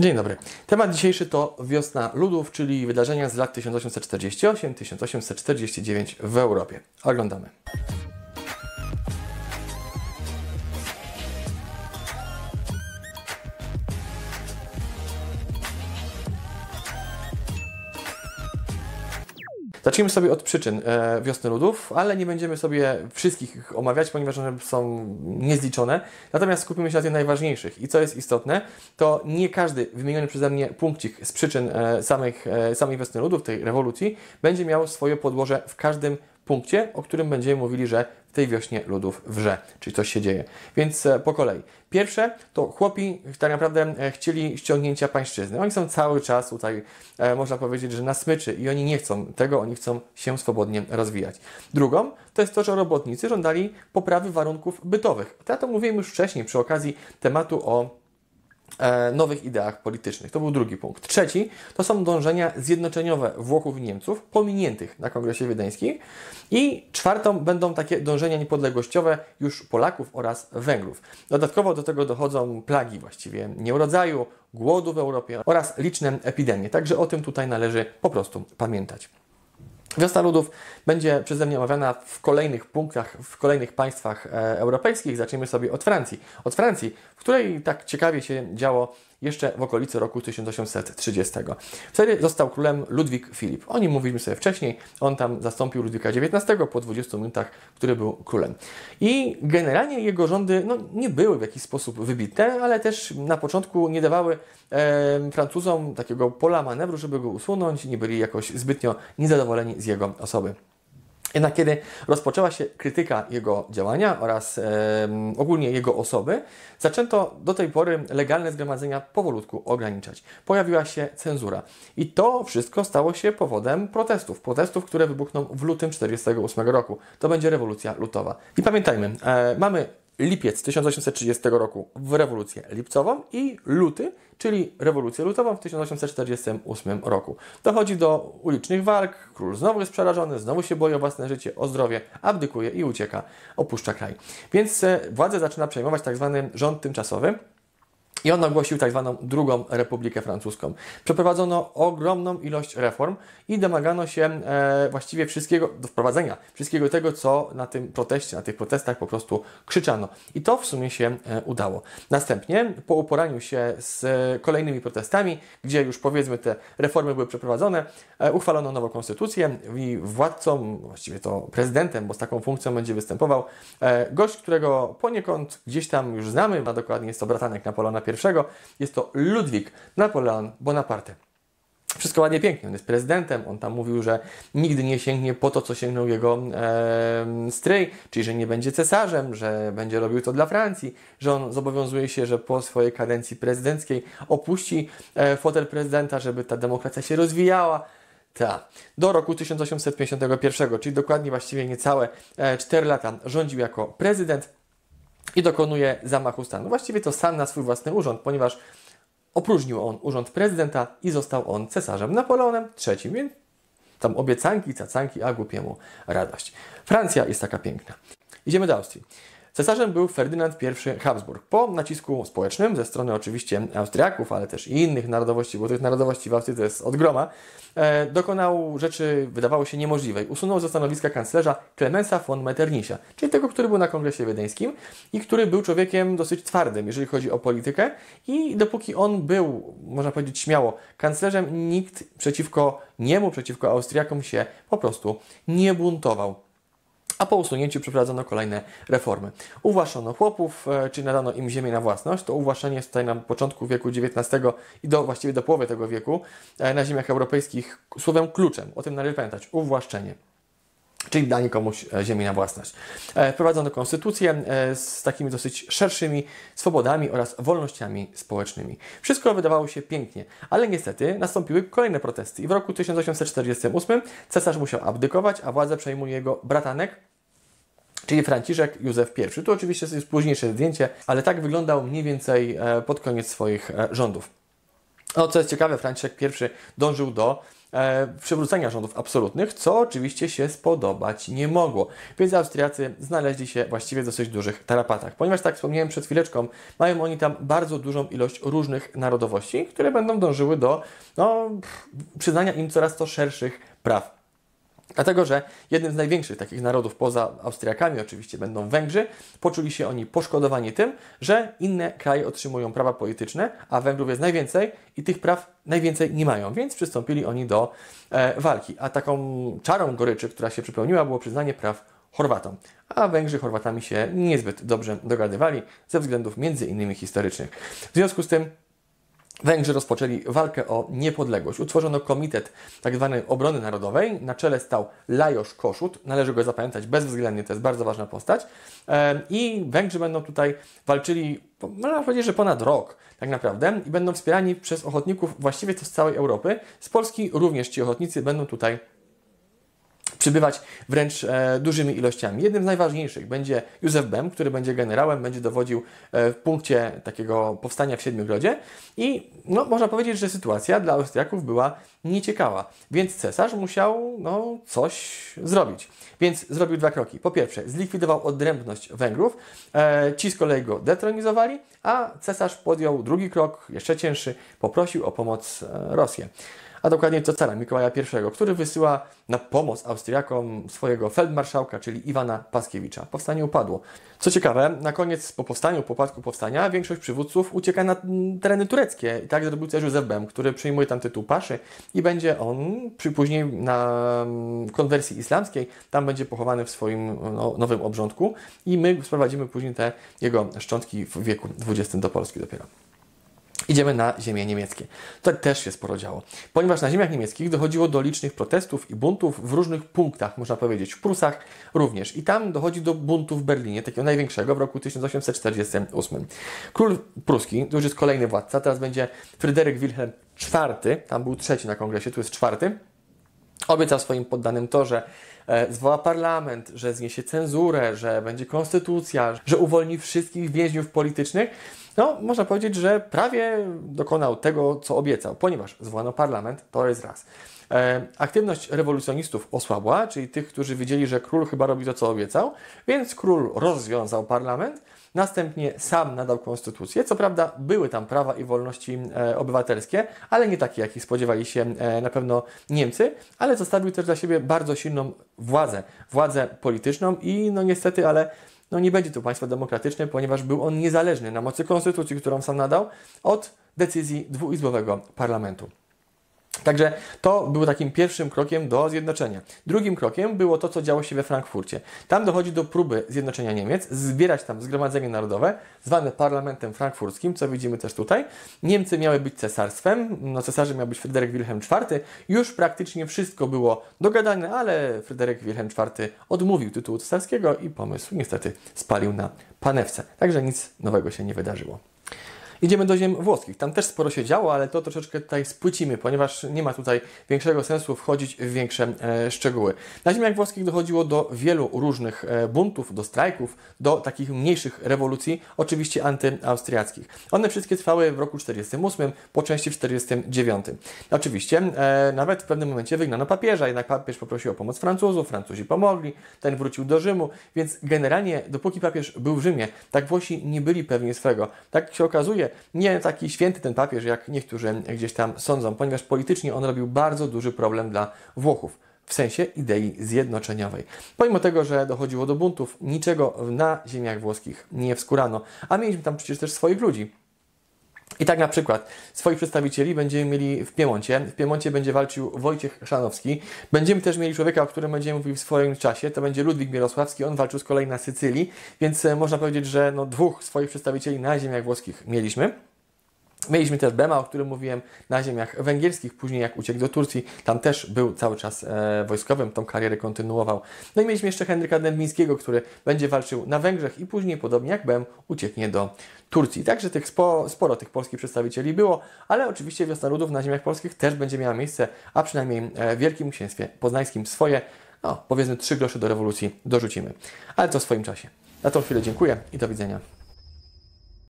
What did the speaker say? Dzień dobry. Temat dzisiejszy to Wiosna Ludów, czyli wydarzenia z lat 1848-1849 w Europie. Oglądamy. Zacznijmy sobie od przyczyn Wiosny Ludów, ale nie będziemy sobie wszystkich ich omawiać, ponieważ one są niezliczone. Natomiast skupimy się na tych najważniejszych. I co jest istotne, to nie każdy wymieniony przeze mnie punkcik z przyczyn samej Wiosny Ludów, tej rewolucji, będzie miał swoje podłoże w każdym punkcie, o którym będziemy mówili, że w tej wiośnie ludów wrze, czyli coś się dzieje. Więc po kolei. Pierwsze to chłopi tak naprawdę chcieli ściągnięcia pańszczyzny. Oni są cały czas tutaj, można powiedzieć, że na smyczy i oni nie chcą tego, oni chcą się swobodnie rozwijać. Drugą to jest to, że robotnicy żądali poprawy warunków bytowych. Ja to mówiłem już wcześniej przy okazji tematu o nowych ideach politycznych. To był drugi punkt. Trzeci to są dążenia zjednoczeniowe Włochów i Niemców, pominiętych na Kongresie Wiedeńskim. I czwartą będą takie dążenia niepodległościowe już Polaków oraz Węgrów. Dodatkowo do tego dochodzą plagi właściwie nieurodzaju, głodu w Europie oraz liczne epidemie. Także o tym tutaj należy po prostu pamiętać. Wiosna Ludów będzie przeze mnie omawiana w kolejnych punktach, w kolejnych państwach europejskich. Zaczniemy sobie od Francji. Od Francji, w której tak ciekawie się działo jeszcze w okolicy roku 1830. Wtedy został królem Ludwik Filip. O nim mówiliśmy sobie wcześniej. On tam zastąpił Ludwika XIX po 20 minutach, który był królem. I generalnie jego rządy nie były w jakiś sposób wybitne, ale też na początku nie dawały Francuzom takiego pola manewru, żeby go usunąć. Nie byli jakoś zbytnio niezadowoleni z jego osoby. Jednak kiedy rozpoczęła się krytyka jego działania oraz ogólnie jego osoby, zaczęto do tej pory legalne zgromadzenia powolutku ograniczać. Pojawiła się cenzura. I to wszystko stało się powodem protestów. Protestów, które wybuchną w lutym 1948 roku. To będzie rewolucja lutowa. I pamiętajmy, mamy lipiec 1830 roku w rewolucję lipcową i luty, czyli rewolucję lutową w 1848 roku. Dochodzi do ulicznych walk, król znowu jest przerażony, znowu się boi o własne życie, o zdrowie, abdykuje i ucieka, opuszcza kraj. Więc władzę zaczyna przejmować tzw. rząd tymczasowy. I on ogłosił tak zwaną II Republikę Francuską. Przeprowadzono ogromną ilość reform i domagano się właściwie wszystkiego, do wprowadzenia wszystkiego tego, co na tym proteście, na tych protestach po prostu krzyczano. I to w sumie się udało. Następnie po uporaniu się z kolejnymi protestami, gdzie już powiedzmy te reformy były przeprowadzone, uchwalono nową konstytucję i władcą, właściwie to prezydentem, bo z taką funkcją będzie występował gość, którego poniekąd gdzieś tam już znamy, a dokładnie jest to bratanek Napoleona I. Jest to Ludwik Napoleon Bonaparte. Wszystko ładnie, pięknie. On jest prezydentem. On tam mówił, że nigdy nie sięgnie po to, co sięgnął jego stryj, czyli że nie będzie cesarzem, że będzie robił to dla Francji, że on zobowiązuje się, że po swojej kadencji prezydenckiej opuści fotel prezydenta, żeby ta demokracja się rozwijała. Do roku 1851, czyli dokładnie właściwie niecałe 4 lata rządził jako prezydent. I dokonuje zamachu stanu. Właściwie to sam na swój własny urząd, ponieważ opróżnił on urząd prezydenta i został on cesarzem Napoleonem III. Więc tam obiecanki, cacanki, a głupiemu radość. Francja jest taka piękna. Idziemy do Austrii. Cesarzem był Ferdynand I Habsburg. Po nacisku społecznym, ze strony oczywiście Austriaków, ale też i innych narodowości, bo tych narodowości w Austrii to jest od groma, dokonał rzeczy, wydawało się, niemożliwej. Usunął ze stanowiska kanclerza Klemensa von Metternicha, czyli tego, który był na Kongresie Wiedeńskim i który był człowiekiem dosyć twardym, jeżeli chodzi o politykę. I dopóki on był, można powiedzieć śmiało, kanclerzem, nikt przeciwko niemu, przeciwko Austriakom się po prostu nie buntował. A po usunięciu przeprowadzono kolejne reformy. Uwłaszczono chłopów, czy nadano im ziemię na własność. To uwłaszczenie jest tutaj na początku wieku XIX i właściwie do połowy tego wieku na ziemiach europejskich słowem kluczem. O tym należy pamiętać. Uwłaszczenie. Czyli danie komuś ziemi na własność. Wprowadzono konstytucję z takimi dosyć szerszymi swobodami oraz wolnościami społecznymi. Wszystko wydawało się pięknie, ale niestety nastąpiły kolejne protesty i w roku 1848 cesarz musiał abdykować, a władzę przejmuje jego bratanek, czyli Franciszek Józef I. Tu oczywiście jest późniejsze zdjęcie, ale tak wyglądał mniej więcej pod koniec swoich rządów. No, co jest ciekawe, Franciszek I dążył do przywrócenia rządów absolutnych, co oczywiście się spodobać nie mogło. Więc Austriacy znaleźli się właściwie w dosyć dużych tarapatach, ponieważ, tak wspomniałem przed chwileczką, mają oni tam bardzo dużą ilość różnych narodowości, które będą dążyły do przyznania im coraz to szerszych praw. Dlatego, że jednym z największych takich narodów, poza Austriakami oczywiście, będą Węgrzy. Poczuli się oni poszkodowani tym, że inne kraje otrzymują prawa polityczne, a Węgrów jest najwięcej i tych praw najwięcej nie mają, więc przystąpili oni do walki. A taką czarą goryczy, która się przypełniła, było przyznanie praw Chorwatom, a Węgrzy Chorwatami się niezbyt dobrze dogadywali ze względów między innymi historycznych. W związku z tym Węgrzy rozpoczęli walkę o niepodległość. Utworzono komitet tzw. obrony narodowej. Na czele stał Lajos Kossuth. Należy go zapamiętać bezwzględnie, to jest bardzo ważna postać. I Węgrzy będą tutaj walczyli, można powiedzieć, że ponad rok tak naprawdę i będą wspierani przez ochotników właściwie to z całej Europy. Z Polski również ci ochotnicy będą tutaj przybywać wręcz dużymi ilościami. Jednym z najważniejszych będzie Józef Bem, który będzie generałem, będzie dowodził w punkcie takiego powstania w Siedmiogrodzie i można powiedzieć, że sytuacja dla Austriaków była nieciekawa, więc cesarz musiał coś zrobić. Więc zrobił dwa kroki. Po pierwsze, zlikwidował odrębność Węgrów, ci z kolei go detronizowali, a cesarz podjął drugi krok, jeszcze cięższy, poprosił o pomoc Rosję. A dokładnie to cara Mikołaja I, który wysyła na pomoc Austriakom swojego feldmarszałka, czyli Iwana Paskiewicza. Powstanie upadło. Co ciekawe, na koniec, po upadku powstania, większość przywódców ucieka na tereny tureckie. I tak zrobił też Józef Bem, który przyjmuje tam tytuł paszy i będzie on później na konwersji islamskiej, tam będzie pochowany w swoim nowym obrządku i my sprowadzimy później te jego szczątki w wieku XX do Polski dopiero. Idziemy na ziemię niemieckie. To też się sporo działo, ponieważ na ziemiach niemieckich dochodziło do licznych protestów i buntów w różnych punktach, można powiedzieć, w Prusach również. I tam dochodzi do buntu w Berlinie, takiego największego, w roku 1848. Król pruski, to już jest kolejny władca, teraz będzie Fryderyk Wilhelm IV, tam był trzeci na kongresie, tu jest czwarty. Obiecał swoim poddanym to, że zwoła parlament, że zniesie cenzurę, że będzie konstytucja, że uwolni wszystkich więźniów politycznych. Można powiedzieć, że prawie dokonał tego, co obiecał, ponieważ zwołano parlament, to jest raz. Aktywność rewolucjonistów osłabła, czyli tych, którzy widzieli, że król chyba robi to, co obiecał, więc król rozwiązał parlament, następnie sam nadał konstytucję. Co prawda były tam prawa i wolności obywatelskie, ale nie takie, jakich spodziewali się na pewno Niemcy, ale zostawił też dla siebie bardzo silną władzę polityczną i niestety, ale nie będzie to państwo demokratyczne, ponieważ był on niezależny na mocy konstytucji, którą sam nadał, od decyzji dwuizbowego parlamentu. Także to był takim pierwszym krokiem do zjednoczenia. Drugim krokiem było to, co działo się we Frankfurcie. Tam dochodzi do próby zjednoczenia Niemiec, zbierać tam zgromadzenie narodowe, zwane Parlamentem frankfurskim, co widzimy też tutaj. Niemcy miały być cesarstwem, cesarzem miał być Fryderyk Wilhelm IV. Już praktycznie wszystko było dogadane, ale Fryderyk Wilhelm IV odmówił tytułu cesarskiego i pomysł niestety spalił na panewce. Także nic nowego się nie wydarzyło. Idziemy do ziem włoskich. Tam też sporo się działo, ale to troszeczkę tutaj spłycimy, ponieważ nie ma tutaj większego sensu wchodzić w większe szczegóły. Na ziemiach włoskich dochodziło do wielu różnych buntów, do strajków, do takich mniejszych rewolucji, oczywiście antyaustriackich. One wszystkie trwały w roku 48, po części w 49. Oczywiście nawet w pewnym momencie wygnano papieża, jednak papież poprosił o pomoc Francuzów, Francuzi pomogli, ten wrócił do Rzymu, więc generalnie dopóki papież był w Rzymie, tak Włosi nie byli pewni swego. Tak się okazuje, nie taki święty ten papież, jak niektórzy gdzieś tam sądzą, ponieważ politycznie on robił bardzo duży problem dla Włochów. W sensie idei zjednoczeniowej. Pomimo tego, że dochodziło do buntów, niczego na ziemiach włoskich nie wskurano. A mieliśmy tam przecież też swoich ludzi. I tak na przykład swoich przedstawicieli będziemy mieli w Piemoncie. W Piemoncie będzie walczył Wojciech Chrzanowski. Będziemy też mieli człowieka, o którym będziemy mówili w swoim czasie. To będzie Ludwik Mierosławski. On walczył z kolei na Sycylii. Więc można powiedzieć, że dwóch swoich przedstawicieli na ziemiach włoskich mieliśmy. Mieliśmy też Bema, o którym mówiłem, na ziemiach węgierskich. Później jak uciekł do Turcji, tam też był cały czas wojskowym, tą karierę kontynuował. I mieliśmy jeszcze Henryka Dembińskiego, który będzie walczył na Węgrzech i później, podobnie jak Bem, ucieknie do Turcji. Także tych sporo tych polskich przedstawicieli było, ale oczywiście Wiosna Ludów na ziemiach polskich też będzie miała miejsce, a przynajmniej w Wielkim Księstwie Poznańskim swoje, powiedzmy 3 grosze do rewolucji dorzucimy. Ale to w swoim czasie. Na tą chwilę dziękuję i do widzenia.